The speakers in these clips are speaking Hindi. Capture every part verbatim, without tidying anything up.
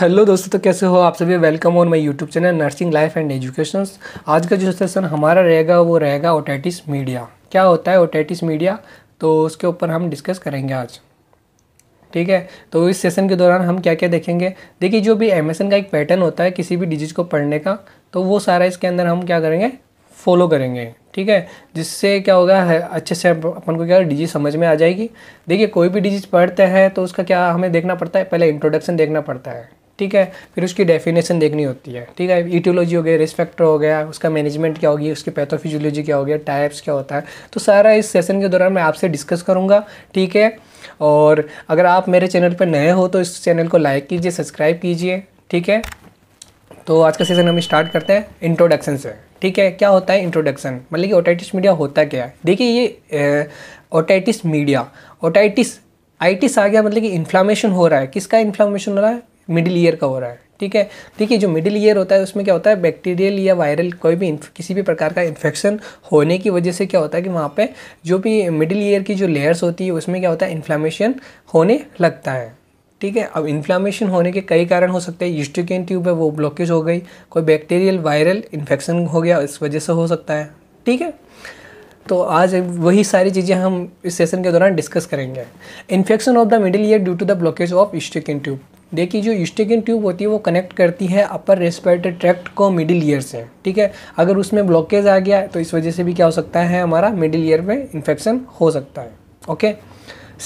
हेलो दोस्तों, तो कैसे हो आप सभी। Welcome on my YouTube channel nursing life and education. आज का जो सेशन हमारा रहेगा वो रहेगा ओटाइटिस मीडिया। क्या होता है ओटाइटिस मीडिया, तो उसके ऊपर हम डिस्कस करेंगे आज, ठीक है। तो इस सेशन के दौरान हम क्या क्या देखेंगे, देखिए जो भी एमएसएन का एक पैटर्न होता है किसी भी डिजीज़ को पढ़ने का, तो वो सारा इसके अंदर हम क्या करेंगे, फॉलो करेंगे, ठीक है। जिससे क्या होगा है, अच्छे से अपन को क्या डिजीज़ समझ में आ जाएगी। देखिए कोई भी डिजीज़ पढ़ते हैं तो उसका क्या हमें देखना पड़ता है, पहले इंट्रोडक्शन देखना पड़ता है, ठीक है। फिर उसकी डेफिनेशन देखनी होती है, ठीक है। इटियोलॉजी हो गया, रिस्क फैक्टर हो गया, उसका मैनेजमेंट क्या होगी, उसकी पैथोफिजियोलॉजी क्या हो गया, टाइप्स क्या होता है। तो सारा इस सेशन के दौरान मैं आपसे डिस्कस करूँगा, ठीक है। और अगर आप मेरे चैनल पर नए हो तो इस चैनल को लाइक कीजिए, सब्सक्राइब कीजिए, ठीक है। तो आज का सेशन हम स्टार्ट करते हैं इंट्रोडक्शन से, ठीक है। क्या होता है इंट्रोडक्शन, मतलब कि ओटाइटिस मीडिया होता क्या है। देखिए ये ओटाइटिस मीडिया, ओटाइटिस आइटिस आ गया, मतलब कि इन्फ्लामेशन हो रहा है। किसका इन्फ्लामेशन हो रहा है, मिडिल ईयर का हो रहा है, ठीक है। देखिए जो मिडिल ईयर होता है उसमें क्या होता है, बैक्टीरियल या वायरल कोई भी किसी भी प्रकार का इन्फेक्शन होने की वजह से क्या होता है कि वहाँ पे जो भी मिडिल ईयर की जो लेयर्स होती है उसमें क्या होता है, इन्फ्लामेशन होने लगता है, ठीक है। अब इन्फ्लामेशन होने के कई कारण हो सकते हैं। यूस्टिकियन ट्यूब है वो ब्लॉकेज हो गई, कोई बैक्टीरियल वायरल इन्फेक्शन हो गया, इस वजह से हो सकता है, ठीक है। तो आज वही सारी चीज़ें हम इस सेशन के दौरान डिस्कस करेंगे। Infection of the middle ear due to the blockage of eustachian tube. देखिए जो यूस्टिकियन ट्यूब होती है वो कनेक्ट करती है अपर रेस्पिरेटरी ट्रैक्ट को मिडिल ईयर से, ठीक है। अगर उसमें ब्लॉकेज आ गया तो इस वजह से भी क्या हो सकता है, हमारा मिडिल ईयर में इन्फेक्शन हो सकता है, ओके।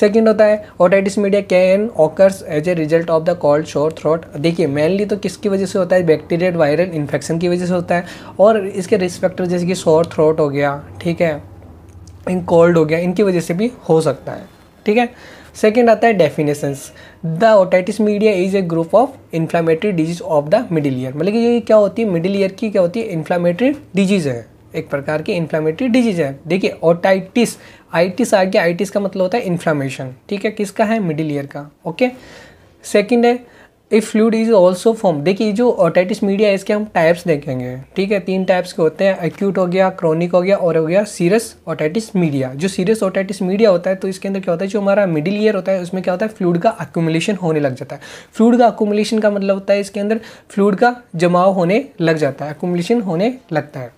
सेकेंड होता है otitis media can occurs as a result of the cold, sore throat. देखिए मेनली तो किसकी वजह से होता है, बैक्टीरियल वायरल इन्फेक्शन की वजह से होता है। और इसके रिस्क फैक्टर जैसे कि शोर थ्रोट हो गया, ठीक है, इन कोल्ड हो गया, इनकी वजह से भी हो सकता है, ठीक है। सेकेंड आता है definitions. The otitis media is a group of inflammatory disease of the middle ear, मतलब कि ये क्या होती है, मिडिल ईयर की क्या होती है, इन्फ्लामेटरी डिजीज़ है, एक प्रकार की इन्फ्लामेटरी डिजीज है। देखिए ओटाइटिस आइटिस आ गया, आइटिस का मतलब होता है इन्फ्लामेशन, ठीक है। किसका है, मिडिल ईयर का, ओके। सेकंड है if fluid is also form. देखिए जो ओटाइटिस मीडिया है इसके हम टाइप्स देखेंगे, ठीक है। तीन टाइप्स के होते हैं, एक्यूट हो गया, क्रॉनिक हो गया और हो गया सीरियस ओटाइटिस मीडिया। जो सीरियस ओटाइटिस मीडिया होता है तो इसके अंदर क्या होता है, जो हमारा मिडिल ईयर होता है उसमें क्या होता है, फ्लूइड का एक्यूमुलेशन होने लग जाता है। फ्लूइड का एक्यूमुलेशन का मतलब होता है इसके अंदर फ्लूइड का जमाव होने लग जाता है, एक्यूमुलेशन होने लगता है।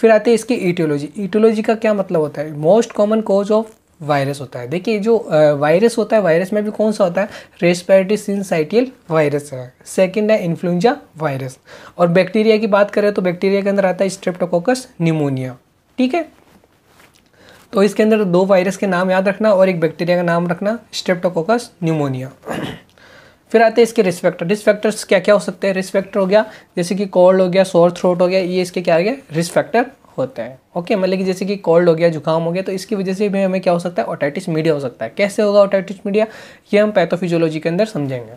फिर आते हैं इसकी इटियोलॉजी। इटियोलॉजी का क्या मतलब होता है, most common cause of virus होता है। देखिए जो वायरस होता है, वायरस में भी कौन सा होता है, रेस्पिरेटरी सिंसाइटियल वायरस है। सेकंड है इन्फ्लुएंजा वायरस। और बैक्टीरिया की बात करें तो बैक्टीरिया के अंदर आता है स्ट्रेप्टोकोकस न्यूमोनिया, ठीक है। तो इसके अंदर दो वायरस के नाम याद रखना और एक बैक्टीरिया का नाम रखना, स्ट्रेप्टोकोकस न्यूमोनिया। फिर आते हैं इसके रिस्क फैक्टर। रिस्क फैक्टर्स क्या क्या हो सकते हैं, रिस्क फैक्टर हो गया जैसे कि कोल्ड हो गया, सोर थ्रोट हो गया, ये इसके क्या हो गया, रिस्क फैक्टर होते हैं, ओके। मतलब कि जैसे कि कोल्ड हो गया, जुकाम हो गया, तो इसकी वजह से भी हमें क्या हो सकता है, ओटाइटिस मीडिया हो सकता है। कैसे होगा ओटाइटिस मीडिया, ये हम पैथोफिजियोलॉजी के अंदर समझेंगे,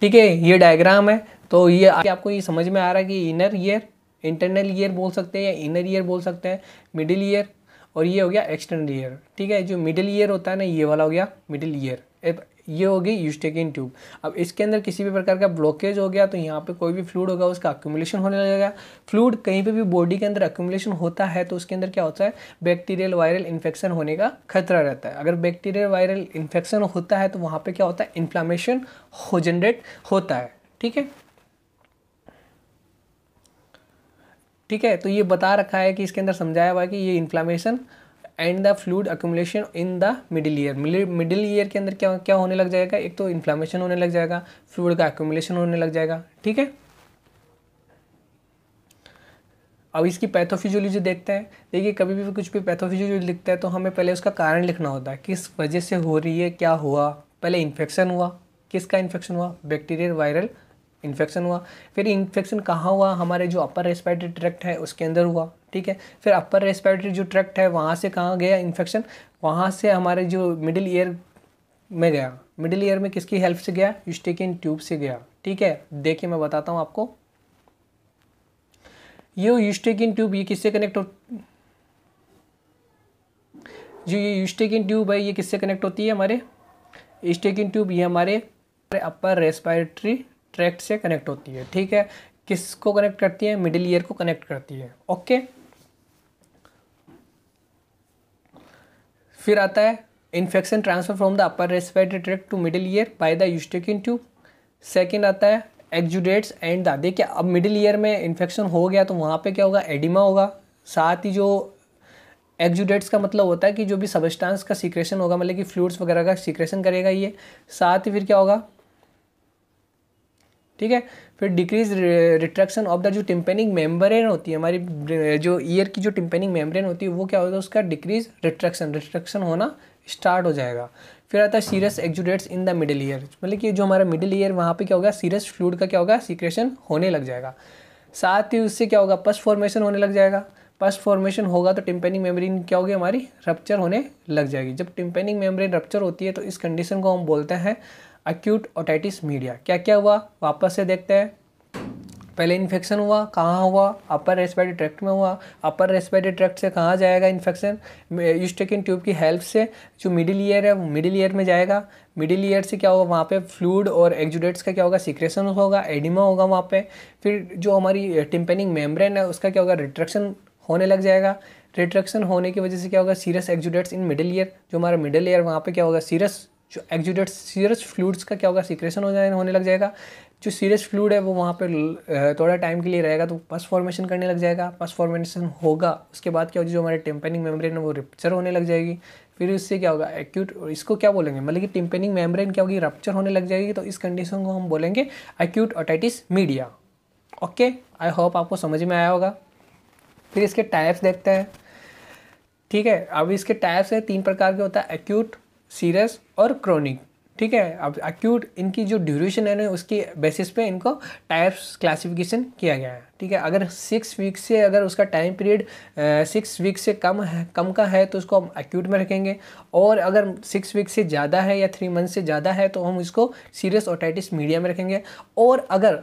ठीक है। ये डायग्राम है तो ये आपको ये समझ में आ रहा है कि इनर ईयर, इंटरनल ईयर बोल सकते हैं या इनर ईयर बोल सकते हैं, मिडिल ईयर और ये हो गया एक्सटर्नल ईयर, ठीक है। जो मिडिल ईयर होता है ना, ये वाला हो गया मिडिल ईयर, ये होगी यूस्टिकियन ट्यूब। अब इसके अंदर किसी भी प्रकार का ब्लॉकेज हो गया तो यहाँ पे कोई भी फ्लूइड होगा उसका एक्यूमुलेशन होने लगेगा। फ्लूइड कहीं पे भी बॉडी के अंदर एक्यूमुलेशन होता है तो उसके अंदर क्या होता है, बैक्टीरियल वायरल इन्फेक्शन होने का खतरा रहता है। अगर बैक्टीरियल वायरल इन्फेक्शन होता है तो वहाँ पर क्या होता है, इन्फ्लामेशन हो जनरेट होता है, ठीक है, ठीक है। तो ये बता रखा है कि इसके अंदर समझाया हुआ है कि ये inflammation and the fluid accumulation in the middle ear. Middle ear के अंदर क्या क्या होने लग जाएगा, एक तो इन्फ्लामेशन होने लग जाएगा, फ्लूइड का एक्यूमुलेशन होने लग जाएगा, ठीक है। अब इसकी पैथोफिजियोलॉजी देखते हैं। देखिए कभी भी कुछ भी पैथोफिजियोलॉजी लिखते हैं तो हमें पहले उसका कारण लिखना होता है, किस वजह से हो रही है, क्या हुआ। पहले इन्फेक्शन हुआ, किसका इन्फेक्शन हुआ, बैक्टीरियल वायरल इन्फेक्शन हुआ। फिर इन्फेक्शन कहाँ हुआ, हमारे जो अपर रेस्पिरेटरी ट्रैक्ट है उसके अंदर हुआ, ठीक है। फिर अपर रेस्पिरेटरी जो ट्रैक्ट है वहाँ से कहाँ गया इन्फेक्शन, वहाँ से हमारे जो मिडिल ईयर में गया। मिडिल ईयर में किसकी हेल्प से गया, यूस्टिकियन ट्यूब से गया, ठीक है। देखिए मैं बताता हूँ आपको, ये यूस्टिकियन ट्यूब ये किससे कनेक्ट हो, जो ये यूस्टिकियन ट्यूब है ये किससे कनेक्ट होती है, हमारे यूस्टिकियन ट्यूब ये हमारे अपर रेस्पिरेटरी ट्रैक्ट से कनेक्ट होती है, ठीक है। किसको कनेक्ट करती है, मिडिल ईयर को कनेक्ट करती है, ओके। फिर आता है infection transfer from the upper respiratory tract to middle ear by the eustachian tube. Second आता है एक्जुडेट्स एंड दा। देखिए अब मिडिल ईयर में इन्फेक्शन हो गया तो वहाँ पे क्या होगा, एडिमा होगा। साथ ही जो एक्जुडेट्स का मतलब होता है कि जो भी सबस्टांस का सीक्रेशन होगा, मतलब कि फ्लूइड्स वगैरह का सीक्रेशन करेगा ये। साथ ही फिर क्या होगा, ठीक है, फिर डिक्रीज रिट्रैक्शन ऑफ द जो टिम्पेनिक मेम्ब्रेन होती है, हमारी जो ईयर की जो टिम्पेनिक मेम्ब्रेन होती है वो क्या होता है, उसका डिक्रीज रिट्रैक्शन रिट्रैक्शन होना स्टार्ट हो जाएगा। फिर आता है serious exudates in the middle ear, मतलब कि जो हमारा मिडिल ईयर वहाँ पे क्या होगा, सीरियस फ्लूइड का क्या होगा, सीक्रेशन होने लग जाएगा। साथ ही उससे क्या होगा, पस फॉर्मेशन होने लग जाएगा। पस फॉर्मेशन होगा तो टिम्पेनिक मेम्ब्रेन क्या होगी, हमारी रप्चर होने लग जाएगी। जब टिम्पेनिक मेम्ब्रेन रप्चर होती है तो इस कंडीशन को हम बोलते हैं एक्यूट ओटाइटिस मीडिया। क्या क्या हुआ वापस से देखते हैं। पहले इन्फेक्शन हुआ, कहाँ हुआ, अपर रेस्पिरेटरी ट्रैक्ट में हुआ। अपर रेस्पिरेटरी ट्रैक्ट से कहाँ जाएगा इन्फेक्शन, यूस्टेकियन ट्यूब की हेल्प से जो मिडिल ईयर है वो मिडिल ईयर में जाएगा। मिडिल ईयर से क्या होगा, वहाँ पे फ्लूइड और एक्जुडेट्स का क्या होगा, सीक्रेशन होगा, एडिमा होगा वहाँ पे। फिर जो हमारी टिम्पेनिक मेम्ब्रेन है उसका क्या होगा, रिट्रैक्शन होने लग जाएगा। रिट्रैक्शन होने की वजह से क्या होगा, serious exudates in middle ear, जो हमारा मिडिल ईयर वहाँ पर क्या होगा, सीरियस जो एक्जुडेट्स सीरियस फ्लूइड्स का क्या होगा, सीक्रेशन हो जाए होने लग जाएगा। जो सीरियस फ्लूइड है वो वहाँ पे थोड़ा टाइम के लिए रहेगा तो पस फॉर्मेशन करने लग जाएगा। पस फॉर्मेशन होगा, उसके बाद क्या होगा, जो हमारे टिम्पेनिक मेम्ब्रेन है वो रप्चर होने लग जाएगी। फिर उससे क्या होगा एक्यूट, इसको क्या बोलेंगे, मतलब कि टिम्पेनिक मेम्ब्रेन क्या होगी, रप्चर होने लग जाएगी। तो इस कंडीशन को हम बोलेंगे acute otitis media. Okay, I hope आपको समझ में आया होगा। फिर इसके टाइप्स देखते हैं, ठीक है। अब इसके टाइप्स है तीन प्रकार के, होता है एक्यूट, सीरियस और क्रॉनिक, ठीक है। अब एक्यूट इनकी जो ड्यूरेशन है ना उसकी बेसिस पे इनको टाइप्स क्लासिफिकेशन किया गया है, ठीक है। अगर सिक्स वीक से अगर उसका टाइम पीरियड सिक्स वीक से कम है कम का है तो उसको हम एक्यूट में रखेंगे, और अगर सिक्स वीक से ज़्यादा है या थ्री मंथ से ज़्यादा है तो हम इसको सीरियस ओटाइटिस मीडिया में रखेंगे। और अगर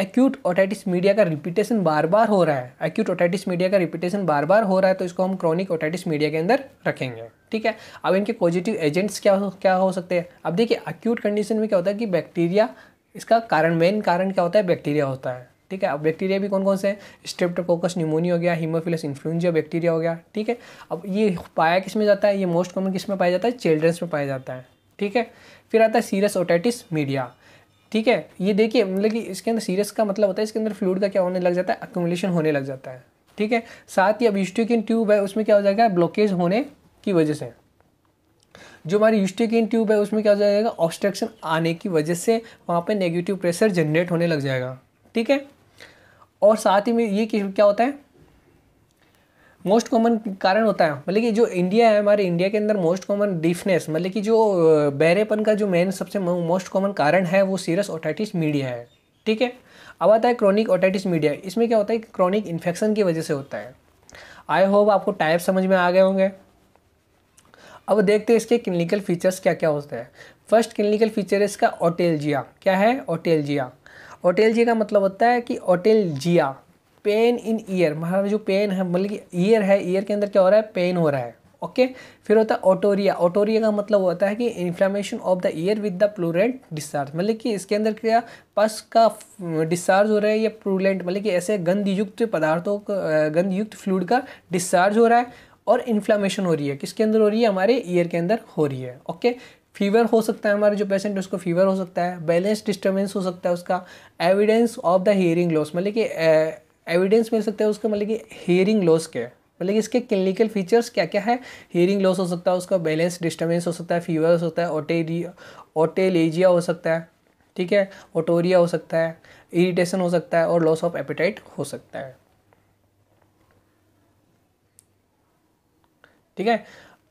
एक्यूट ओटाइटिस मीडिया का रिपीटेशन बार बार हो रहा है एक्यूट ओटाइटिस मीडिया का रिपीटेशन बार बार हो रहा है तो इसको हम क्रॉनिक ओटाइटिस मीडिया के अंदर रखेंगे, ठीक है। अब इनके पॉजिटिव एजेंट्स क्या हो क्या हो सकते हैं। अब देखिए एक्यूट कंडीशन में क्या होता है कि बैक्टीरिया, इसका कारण मेन कारण क्या होता है, बैक्टीरिया होता है, ठीक है। अब बैक्टीरिया भी कौन कौन से हैं, स्ट्रेप्टोकोकस न्यूमोनिया हो गया, हीमोफिलस इन्फ्लुएंजा बैक्टीरिया हो गया, ठीक है। अब ये पाया किस में जाता है, ये मोस्ट कॉमन किस में पाया जाता है, चिल्ड्रंस में पाया जाता है, ठीक है। फिर आता है सीरियस ओटाइटिस मीडिया, ठीक है। ये देखिए मतलब कि इसके अंदर सीरियस का मतलब होता है इसके अंदर फ्लूइड का क्या होने लग जाता है, एक्यूमुलेशन होने लग जाता है, ठीक है। साथ ही अब यूस्टेकियन ट्यूब है उसमें क्या हो जाएगा, ब्लॉकेज होने की वजह से, जो हमारी यूस्टेकियन ट्यूब है उसमें क्या हो जाएगा, ऑब्स्ट्रक्शन आने की वजह से वहाँ पे नेगेटिव प्रेशर जनरेट होने लग जाएगा, ठीक है। और साथ ही में ये क्या होता है मोस्ट कॉमन कारण होता है, मतलब कि जो इंडिया है हमारे इंडिया के अंदर मोस्ट कॉमन डीफनेस, मतलब कि जो बहरेपन का जो मेन सबसे मोस्ट कॉमन कारण है वो सीरियस ओटाइटिस मीडिया है, ठीक है। अब आता है क्रॉनिक ओटाइटिस मीडिया, इसमें क्या होता है, क्रॉनिक इन्फेक्शन की वजह से होता है। आई होप आपको टाइप समझ में आ गए होंगे। अब देखते हैं इसके क्लिनिकल फीचर्स क्या क्या होते हैं। फर्स्ट क्लिनिकल फीचर इसका ओटेल्जिया, क्या है, ओटेल्जिया। ओटेल्जिया का मतलब होता है कि ओटेल्जिया पेन इन ईयर, हमारा जो पेन है मतलब कि ईयर है, ईयर के अंदर क्या हो रहा है, पेन हो रहा है, ओके। फिर होता है ओटोरिया, ओटोरिया का मतलब होता है कि inflammation of the ear with the purulent discharge, मतलब कि इसके अंदर क्या पस का डिस्चार्ज हो रहा है या प्लूरेंट, मतलब कि ऐसे गंधयुक्त पदार्थों का गंधयुक्त फ्लूइड का डिस्चार्ज हो रहा है और इन्फ्लामेशन हो रही है, किसके अंदर हो रही है, हमारे ईयर के अंदर हो रही है, ओके। फीवर हो सकता है, हमारे जो पेशेंट है उसको फीवर हो सकता है, बैलेंस डिस्टर्बेंस हो सकता है उसका। Evidence of the hearing loss, मतलब कि एविडेंस मिल सकता है उसका, मतलब कि हियरिंग लॉस के, मतलब कि इसके क्लिनिकल फीचर्स क्या क्या है, हियरिंग लॉस हो सकता है उसका, बैलेंस डिस्टर्बेंस हो सकता है, फीवर हो सकता है, ओटेरिया ओटेलेजिया हो सकता है, ठीक है, ओटोरिया हो सकता है, इरिटेशन हो सकता है और लॉस ऑफ एपेटाइट हो सकता है, ठीक है।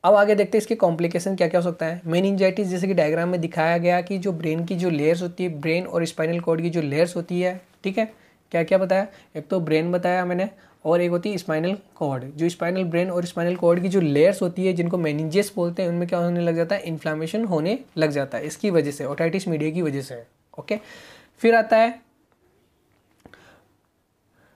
अब आगे देखते हैं इसके कॉम्प्लिकेशन क्या क्या हो सकता है। मेनिंजाइटिस, जैसे कि डायग्राम में दिखाया गया कि जो ब्रेन की जो लेयर्स होती है, ब्रेन और स्पाइनल कॉर्ड की जो लेयर्स होती है, ठीक है, क्या क्या बताया, एक तो ब्रेन बताया मैंने और एक होती है स्पाइनल कॉर्ड। जो स्पाइनल ब्रेन और स्पाइनल कॉर्ड की जो लेयर्स होती है जिनको मेनिंजेस बोलते हैं, उनमें क्या होने लग जाता है, इन्फ्लामेशन होने लग जाता है, इसकी वजह से ओटाइटिस मीडिया की वजह से, ओके। फिर आता है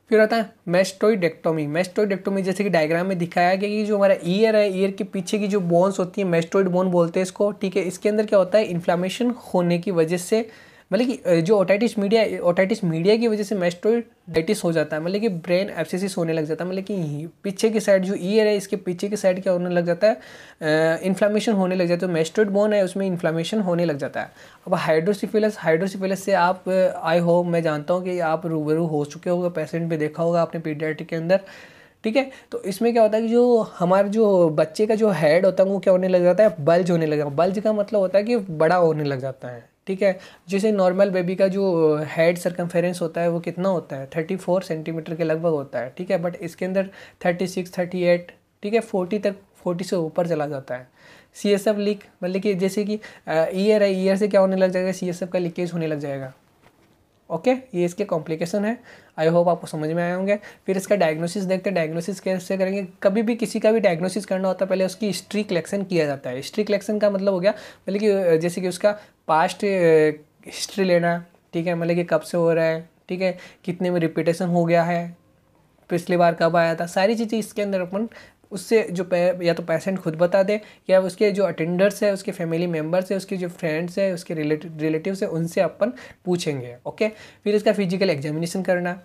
फिर आता है मेस्टोइडेक्टोमी। मेस्टोइडेक्टोमी जैसे कि डायग्राम में दिखाया गया कि जो हमारा ईयर है, ईयर के पीछे की जो बोन्स होती है, मेस्टोइड बोन बोलते हैं इसको, ठीक है। इसके अंदर क्या होता है, इन्फ्लामेशन होने की वजह से मतलब कि जो ओटाइटिस मीडिया ओटाइटिस मीडिया की वजह से मैस्टोइडाइटिस हो जाता है, मतलब कि ब्रेन एब्सेसिस होने लग जाता है, मतलब कि पीछे की साइड जो ईयर है इसके पीछे की साइड क्या होने लग जाता है, इन्फ्लामेशन होने लग जाता है। तो मैस्टोइड बोन है उसमें इन्फ्लामेशन होने लग जाता है। अब हाइड्रोसेफेलस हाइड्रोसेफेलस से आप आई होप मैं जानता हूँ कि आप रूबरू हो चुके होगा, पेशेंट भी देखा होगा आपने पीडियाट्रिक के अंदर, ठीक है। तो इसमें क्या होता है कि जो हमारे जो बच्चे का जो हेड होता है वो क्या होने लग जाता है, बल्ज होने लग जाता है। बल्ज का मतलब होता है कि बड़ा होने लग जाता है, ठीक है। जैसे नॉर्मल बेबी का जो हेड सरकमफेरेंस होता है वो कितना होता है, चौंतीस सेंटीमीटर के लगभग होता है, ठीक है। बट इसके अंदर छत्तीस, अड़तीस, ठीक है, चालीस तक, चालीस से ऊपर चला जाता है। सी एस एफ लीक मतलब कि जैसे कि ईयर है, ईयर से क्या होने लग जाएगा, सी एस एफ का लीकेज होने लग जाएगा। ओके okay, ये इसके कॉम्प्लिकेशन है। आई होप आपको समझ में आए होंगे। फिर इसका डायग्नोसिस देखते हैं, डायग्नोसिस कैसे करेंगे। कभी भी किसी का भी डायग्नोसिस करना होता है पहले उसकी हिस्ट्री कलेक्शन किया जाता है। हिस्ट्री कलेक्शन का मतलब हो गया मतलब कि जैसे कि उसका पास्ट हिस्ट्री लेना, ठीक है, मतलब कि कब से हो रहा है, ठीक है, कितने में रिपीटेशन हो गया है, पिछली बार कब आया था, सारी चीज़ें इसके अंदर अपन उससे जो या तो पेशेंट खुद बता दे या उसके जो अटेंडर्स है, उसके फैमिली मेम्बर्स है, उसके जो फ्रेंड्स है, उसके रिलेटिव रिलेटिव्स है, उनसे अपन पूछेंगे। ओके, फिर इसका फिजिकल एग्जामिनेशन करना।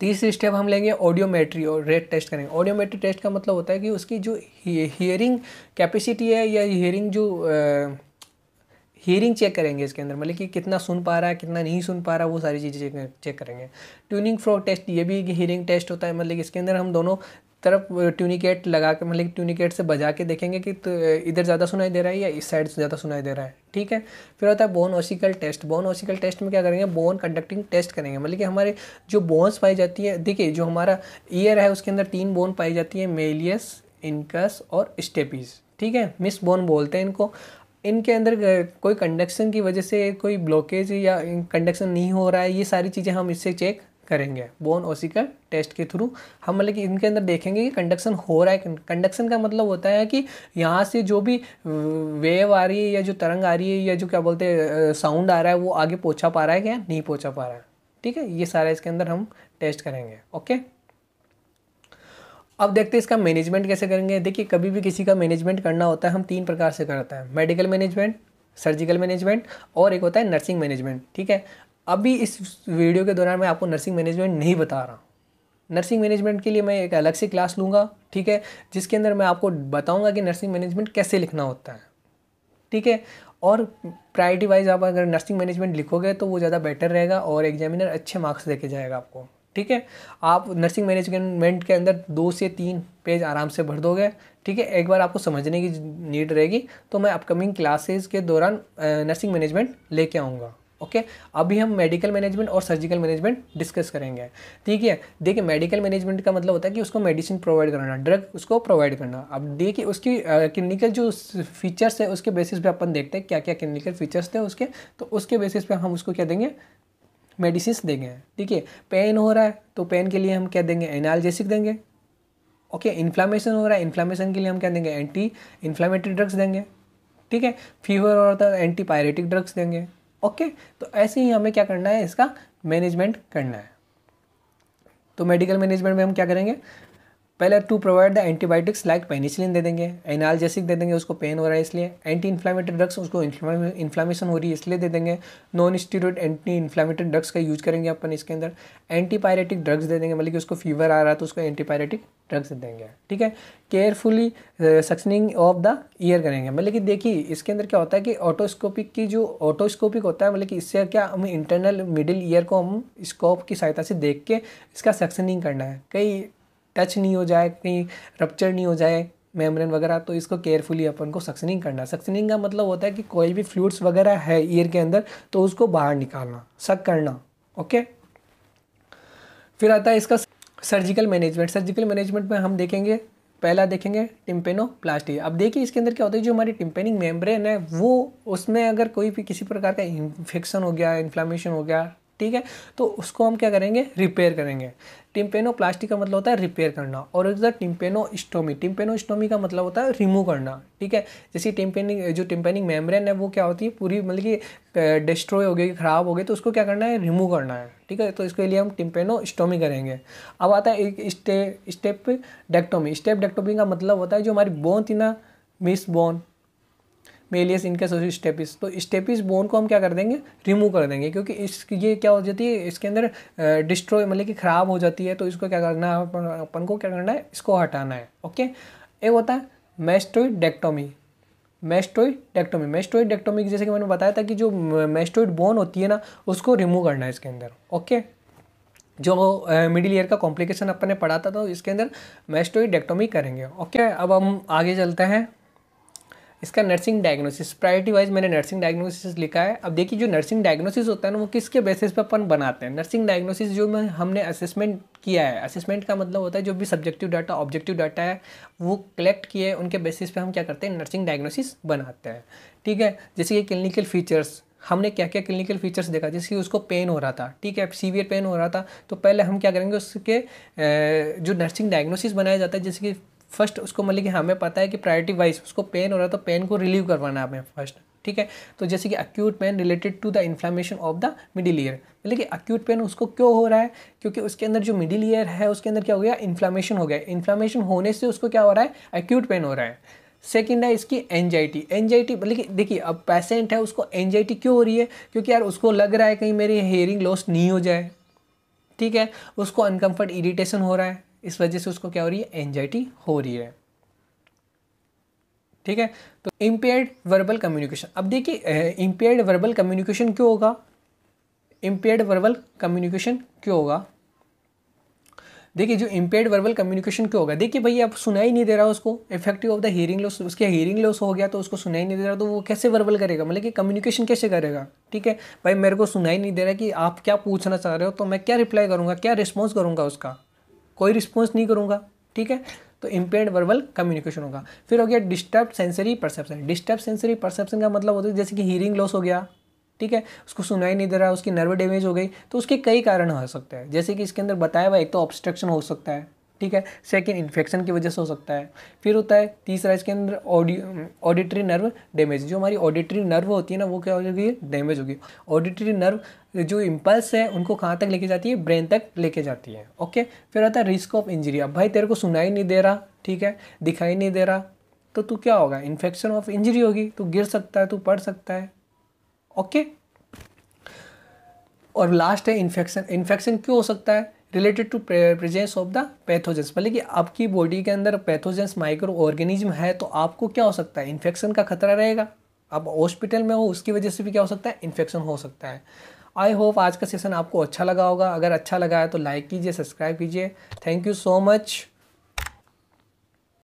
तीसरी स्टेप हम लेंगे ऑडियोमेट्री और रेट टेस्ट करेंगे। ऑडियोमेट्री टेस्ट का मतलब होता है कि उसकी जो हियरिंग कैपेसिटी है या हियरिंग जो हियरिंग चेक करेंगे इसके अंदर, मतलब कि कितना सुन पा रहा है कितना नहीं सुन पा रहा, वो सारी चीज़ें चेक करेंगे। ट्यूनिंग फोर टेस्ट, ये भी हियरिंग टेस्ट होता है, मतलब कि इसके अंदर हम दोनों तरफ ट्यूनिकेट लगा के मतलब ट्यूनिकेट से बजा के देखेंगे कि तो इधर ज़्यादा सुनाई दे रहा है या इस साइड से ज़्यादा सुनाई दे रहा है, ठीक है। फिर होता है bone ossicle test. Bone ossicle test में क्या करेंगे, बोन कंडक्टिंग टेस्ट करेंगे, मतलब कि हमारे जो बोन्स पाई जाती है। देखिए जो हमारा ईयर है उसके अंदर तीन बोन पाई जाती है, मेलियस, इनकस और स्टेपीज, ठीक है, मिस बोन बोलते हैं इनको। इनके अंदर कोई कंडक्शन की वजह से कोई ब्लॉकेज या कंडक्शन नहीं हो रहा है, ये सारी चीज़ें हम इससे चेक करेंगे। बोन ओसिकल टेस्ट के थ्रू हम मतलब कि इनके अंदर देखेंगे कि कंडक्शन हो रहा है। कंडक्शन का मतलब होता है कि यहाँ से जो भी वेव आ रही है या जो तरंग आ रही है या जो क्या बोलते हैं साउंड आ रहा है वो आगे पहुँचा पा रहा है क्या नहीं पहुँचा पा रहा है, ठीक है, ये सारा इसके अंदर हम टेस्ट करेंगे। ओके, अब देखते हैं इसका मैनेजमेंट कैसे करेंगे। देखिए कभी भी किसी का मैनेजमेंट करना होता है हम तीन प्रकार से करते हैं, मेडिकल मैनेजमेंट, सर्जिकल मैनेजमेंट और एक होता है नर्सिंग मैनेजमेंट, ठीक है। अभी इस वीडियो के दौरान मैं आपको नर्सिंग मैनेजमेंट नहीं बता रहा हूँ। नर्सिंग मैनेजमेंट के लिए मैं एक अलग से क्लास लूँगा, ठीक है, जिसके अंदर मैं आपको बताऊँगा कि नर्सिंग मैनेजमेंट कैसे लिखना होता है, ठीक है। और प्रायोरिटी वाइज आप अगर नर्सिंग मैनेजमेंट लिखोगे तो वो ज़्यादा बेटर रहेगा और एग्जामिनर अच्छे मार्क्स लेके जाएगा आपको, ठीक है। आप नर्सिंग मैनेजमेंट के अंदर दो से तीन पेज आराम से भर दोगे, ठीक है। एक बार आपको समझने की नीड रहेगी, तो मैं अपकमिंग क्लासेस के दौरान नर्सिंग मैनेजमेंट लेके आऊँगा। ओके okay, अभी हम मेडिकल मैनेजमेंट और सर्जिकल मैनेजमेंट डिस्कस करेंगे, ठीक है। देखिए मेडिकल मैनेजमेंट का मतलब होता है कि उसको मेडिसिन प्रोवाइड करना, ड्रग उसको प्रोवाइड करना। अब देखिए उसकी क्लिनिकल जो फीचर्स है उसके बेसिस पे अपन देखते हैं क्या क्या क्लिनिकल फीचर्स थे उसके, तो उसके बेसिस पे हम उसको क्या देंगे, मेडिसिन देंगे, ठीक है। पेन हो रहा है तो पेन के लिए हम क्या देंगे, एनाल्जेसिक देंगे। ओके okay, इन्फ्लामेशन हो रहा है, इन्फ्लामेशन के लिए हम क्या देंगे, एंटी इन्फ्लामेटरी ड्रग्स देंगे, ठीक है। फीवर हो रहा था एंटीपायरेटिक ड्रग्स देंगे। ओके okay, तो ऐसे ही हमें क्या करना है, इसका मैनेजमेंट करना है। तो मेडिकल मैनेजमेंट में हम क्या करेंगे, पहले to provide the antibiotics like penicillin दे देंगे, एनाल्जेसिक दे देंगे, उसको पेन हो रहा है इसलिए, एंटी इन्फ्लामेटरी ड्रग्स उसको इन्फ्लामेशन हो रही है इसलिए दे देंगे, non steroid anti inflammatory drugs का यूज करेंगे अपन इसके अंदर, एंटीपायरेटिक ड्रग्स दे देंगे, मतलब कि उसको फीवर आ रहा है तो उसको एंटीपायरेटिक ड्रग्स दे देंगे, ठीक है। Carefully suctioning of the ear करेंगे, मतलब कि देखिए इसके अंदर क्या होता है कि ऑटोस्कोपिक की जो ऑटोस्कोपिक होता है मतलब कि इससे क्या हम इंटरनल मिडिल ईयर को हम स्कोप की सहायता से देख के इसका सक्शनिंग करना है, कई टच नहीं हो जाए, कहीं रप्चर नहीं हो जाए मेम्ब्रेन वगैरह, तो इसको केयरफुली अपन को सक्शनिंग करना। सक्शनिंग का मतलब होता है कि कोई भी फ्लूइड्स वगैरह है ईयर के अंदर तो उसको बाहर निकालना, सक करना। ओके, फिर आता है इसका सर्जिकल मैनेजमेंट। सर्जिकल मैनेजमेंट में हम देखेंगे, पहला देखेंगे टिम्पेनोप्लास्टी। अब देखिए इसके अंदर क्या होता है, जो हमारी टिम्पेनिक मेम्ब्रेन है वो उसमें अगर कोई भी किसी प्रकार का इन्फेक्शन हो गया, इन्फ्लामेशन हो गया, ठीक है, तो उसको हम क्या करेंगे, रिपेयर करेंगे। टिम्पेनोप्लास्टी का मतलब होता है रिपेयर करना। और इधर टिम्पेनोस्टोमी, टिम्पेनोस्टोमी का मतलब होता है रिमूव करना, ठीक है। जैसे टिम्पेनिक जो टिम्पेनिक मेम्ब्रेन है वो क्या होती है, पूरी मतलब कि डिस्ट्रॉय हो गई, ख़राब हो गई, तो उसको क्या करना है, रिमूव करना है, ठीक है। तो इसके लिए हम टिम्पेनोस्टोमी करेंगे। अब आता है एक स्टे स्टेपेडेक्टोमी। स्टेपेडेक्टोमी का मतलब होता है जो हमारी बोन थी ना, मिस बोन, मेलियस, इनकस और स्टेपिस। तो स्टेपिस बोन को हम क्या कर देंगे, रिमूव कर देंगे, क्योंकि इस ये क्या हो जाती है इसके अंदर डिस्ट्रॉय मतलब कि ख़राब हो जाती है। तो इसको क्या करना है, अपन को क्या करना है, इसको हटाना है। ओके, एक होता है मैस्टोइडेक्टोमी। मैस्टोइडेक्टोमी मैस्टोइडेक्टोमी जैसे कि मैंने बताया था कि जो मैस्टोइड बोन होती है ना उसको रिमूव करना है इसके अंदर। ओके, जो मिडिल ईयर का कॉम्प्लिकेशन अपन ने पढ़ा था, तो इसके अंदर मैस्टोइडेक्टोमी करेंगे। ओके, अब हम आगे चलते हैं। इसका नर्सिंग डायग्नोसिस प्रायोरिटी वाइज मैंने नर्सिंग डायग्नोसिस लिखा है। अब देखिए जो नर्सिंग डायग्नोसिस होता है ना वो किसके बेसिस पे अपन बनाते हैं। नर्सिंग डायग्नोसिस जो में हमने असेसमेंट किया है, असेसमेंट का मतलब होता है जो भी सब्जेक्टिव डाटा ऑब्जेक्टिव डाटा है वो कलेक्ट किए, उनके बेसिस पे हम क्या करते हैं, नर्सिंग डायग्नोसिस बनाते हैं। ठीक है, जैसे कि क्लिनिकल फीचर्स, हमने क्या क्या क्लिनिकल फीचर्स देखा, जैसे कि उसको पेन हो रहा था, ठीक है, सीवियर पेन हो रहा था, तो पहले हम क्या करेंगे उसके जो नर्सिंग डायग्नोसिस बनाया जाता है, जैसे कि फर्स्ट उसको मतलब कि हमें पता है कि प्रायोरिटी वाइज उसको पेन हो रहा है तो पेन को रिलीव करवाना है हमें फर्स्ट। ठीक है, तो जैसे कि acute pain related to the inflammation of the middle ear, मतलब कि एक्यूट पेन उसको क्यों हो रहा है, क्योंकि उसके अंदर जो मिडिल ईयर है उसके अंदर क्या हो गया, इन्फ्लेमेशन हो गया। इन्फ्लेमेशन होने से उसको क्या हो रहा है, एक्यूट पेन हो रहा है। सेकंड है इसकी एंजाइटी। एंजाइटी मतलब कि देखिए अब पेशेंट है उसको एंजाइटी क्यों हो रही है, क्योंकि यार उसको लग रहा है कहीं मेरी हेयरिंग लॉस नहीं हो जाए। ठीक है, उसको अनकम्फर्ट इरिटेशन हो रहा है, इस वजह से उसको क्या हो रही है, एंजाइटी हो रही है। ठीक है, तो इम्पेयर्ड वर्बल कम्युनिकेशन। अब देखिए इम्पेयर्ड वर्बल कम्युनिकेशन क्यों होगा, इम्पेयर्ड वर्बल कम्युनिकेशन क्यों होगा, देखिए जो इम्पेयर्ड वर्बल कम्युनिकेशन क्यों होगा, देखिए भैया अब सुनाई नहीं दे रहा उसको, effective of the hearing loss, उसके हियरिंग लॉस हो गया तो उसको सुनाई नहीं दे रहा, तो वो कैसे वर्बल करेगा, मतलब कि कम्युनिकेशन कैसे करेगा। ठीक है, भाई मेरे को सुनाई नहीं दे रहा कि आप क्या पूछना चाह रहे हो, तो मैं क्या रिप्लाई करूँगा, क्या रिस्पॉन्स करूँगा, उसका कोई रिस्पॉन्स नहीं करूँगा। ठीक है, तो इम्पेयर्ड वर्बल कम्युनिकेशन होगा। फिर हो गया disturb sensory perception. Disturb sensory perception का मतलब होता है जैसे कि हियरिंग लॉस हो गया, ठीक है, उसको सुनाई नहीं दे रहा, उसकी नर्व डैमेज हो गई, तो उसके कई कारण हो सकते हैं, जैसे कि इसके अंदर बताया हुआ एक तो ऑब्स्ट्रक्शन हो सकता है, ठीक है, सेकंड इन्फेक्शन की वजह से हो सकता है, फिर होता है तीसरा इसके अंदर ऑडियो ऑडिटरी नर्व डैमेज, जो हमारी ऑडिटरी नर्व होती है ना वो क्या हो जाएगी, डैमेज होगी। ऑडिटरी नर्व जो इम्पल्स है उनको कहाँ तक लेके जाती है, ब्रेन तक लेके जाती है। ओके, फिर आता है रिस्क ऑफ इंजरी। अब भाई तेरे को सुनाई नहीं दे रहा, ठीक है, दिखाई नहीं दे रहा, तो तू क्या होगा, इन्फेक्शन ऑफ इंजरी होगी, तू गिर सकता है, तू पड़ सकता है। ओके, और लास्ट है इन्फेक्शन। इन्फेक्शन क्यों हो सकता है, related to presence of the pathogens, मतलब कि आपकी बॉडी के अंदर पैथोजेंस माइक्रो ऑर्गेनिज्म है तो आपको क्या हो सकता है, इन्फेक्शन का खतरा रहेगा। आप हॉस्पिटल में हो उसकी वजह से भी क्या हो सकता है, इन्फेक्शन हो सकता है। आई होप आज का सेशन आपको अच्छा लगा होगा, अगर अच्छा लगा है तो लाइक कीजिए, सब्सक्राइब कीजिए। Thank you so much.